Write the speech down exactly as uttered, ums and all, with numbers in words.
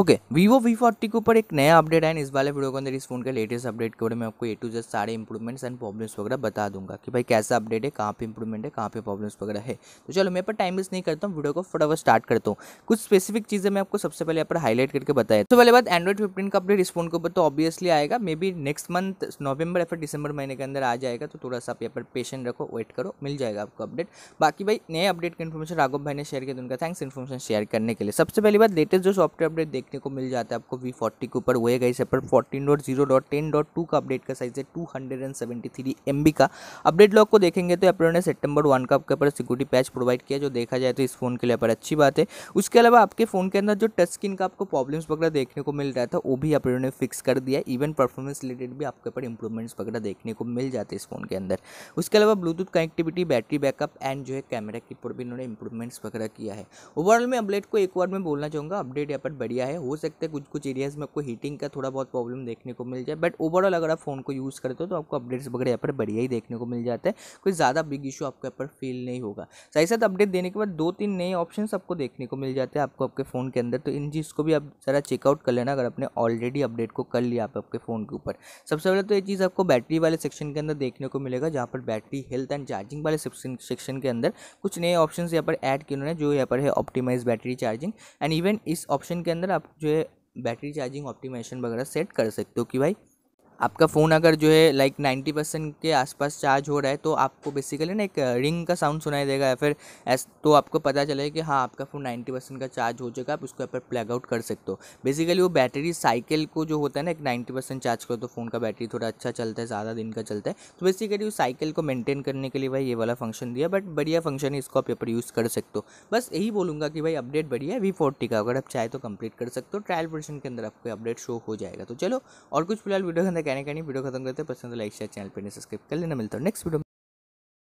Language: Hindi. ओके Vivo V फ़ोर्टी के ऊपर एक नया अपडेट है। इस वाले वीडियो के अंदर इस फोन के लेटेस्ट अपडेट के बारे में आपको ए टू जेड सारे इंप्रूवमेंट्स एंड प्रॉब्लम्स वगैरह बता दूंगा कि भाई कैसा अपडेट है, कहाँ पे इंप्रूवमेंट है, कहाँ पे प्रॉब्लम्स वगैरह है। तो चलो मैं पर टाइम वेस्ट नहीं करता हूँ, वीडियो को फटाफट स्टार्ट करता हूँ। कुछ स्पेसिफिक चीज़ें मैं आपको सबसे पहले यहाँ पर हाईलाइट करके बताया। तो पहले बात एंड्रॉइड फिफ्टीन का अपडेट इस फोन के ऊपर तो ऑब्वियसली आएगा, मे बी नेक्स्ट मंथ नवंबर या फिर दिसंबर महीने के अंदर आ जाएगा। तो थोड़ा सा आप यहाँ पर पेशेंट रखो, वेट करो, मिल जाएगा आपको अपडेट। बाकी भाई नए अपडेट की इन्फॉर्मेशन राघव भाई ने शेयर किया, उनका थैंक्स इन्फॉर्मेशन शेयर करने के लिए। सबसे पहली बात लेटेस्ट जो सॉफ्टवेयर अपडेट देखने को मिल जाता है आपको V फ़ोर्टी के ऊपर वो है गाइस यहाँ पर fourteen dot zero dot ten dot two का अपडेट का साइज है two hundred seventy three M B का। अपडेट लॉग को देखेंगे तो यहाँ पर उन्होंने सितंबर वन का आपके ऊपर सिक्योरिटी पैच प्रोवाइड किया, जो देखा जाए तो इस फोन के लिए पर अच्छी बात है। उसके अलावा आपके फोन के अंदर जो टच स्क्रीन का आपको प्रॉब्लम्स वगैरह देखने को मिल रहा था वो भी यहाँ पर उन्होंने फिक्स कर दिया। इवन परफॉर्मेंस रिलेटेड भी आपके ऊपर इंप्रूवमेंट्स वगैरह देखने को मिल जाते हैं इस फोन के अंदर। उसके अलावा Bluetooth connectivity, battery backup and जो है कैमरा के ऊपर भी इन्होंने इंप्रूवमेंट्स वगैरह किया है। ओवरऑल मैं अपडेट को एक बार में बोलना चाहूँगा, अपडेट यहाँ पर बढ़िया है। हो सकता है कुछ कुछ एरियाज़ में आपको हीटिंग का थोड़ा बहुत प्रॉब्लम देखने को मिल जाए, बट ओवरऑल अगर आप फोन को यूज़ करते हो तो आपको अपडेट्स वगैरह यहाँ पर बढ़िया ही देखने को मिल जाता है। कोई ज़्यादा बिग इशू आपको यहाँ पर फील नहीं होगा। साथ साथ अपडेट देने के बाद दो तीन नए ऑप्शंस आपको देखने को मिल जाते हैं आपको आपके फ़ोन के अंदर, तो इन चीज़ को भी आप ज़रा चेकआउट कर लेना अगर आपने ऑलरेडी अपडेट को कर लिया आप आपके फ़ोन के ऊपर। सबसे पहले तो ये चीज़ आपको बैटरी वाले सेक्शन के अंदर देखने को मिलेगा, जहाँ पर बैटरी हेल्थ एंड चार्जिंग वाले सेक्शन के अंदर कुछ नए ऑप्शन यहाँ पर ऐड किए उन्होंने, जो यहाँ पर है optimize battery charging and even इस ऑप्शन के अंदर आप जो है बैटरी चार्जिंग ऑप्टिमाइजेशन वगैरह सेट कर सकते हो कि भाई आपका फ़ोन अगर जो है लाइक नाइन्टी परसेंट के आसपास चार्ज हो रहा है तो आपको बेसिकली ना एक रिंग का साउंड सुनाई देगा या फिर ऐसा, तो आपको पता चले कि हाँ आपका फ़ोन नाइन्टी परसेंट का चार्ज हो जाएगा। आप उसको यहाँ पर प्लग आउट कर सकते हो। बेसिकली वो बैटरी साइकिल को जो होता है ना, एक नाइन्टी परसेंट चार्ज करो तो फ़ोन का बैटरी थोड़ा अच्छा चलता है, ज़्यादा दिन का चलता है। तो बेसिकली उस साइकिल को मेनटेन करने के लिए भाई ये वाला फंक्शन दिया, बट बढ़िया फंक्शन है, इसको आप यहाँ पर यूज़ कर सकते हो। बस यही बोलूँगा कि भाई अपडेट बढ़िया है V फ़ोर्टी का, अगर आप चाहे तो कंप्लीट कर सकते हो। ट्रायल वर्जन के अंदर आपको अपडेट शो हो जाएगा। तो चलो और कुछ फिलहाल वीडियो के अंदर कहने का नहीं, वीडियो खत्म करते हैं। पसंद तो लाइक शेयर, चैनल पर सब्सक्राइब कर लेना। मिलता है नेक्स्ट वीडियो।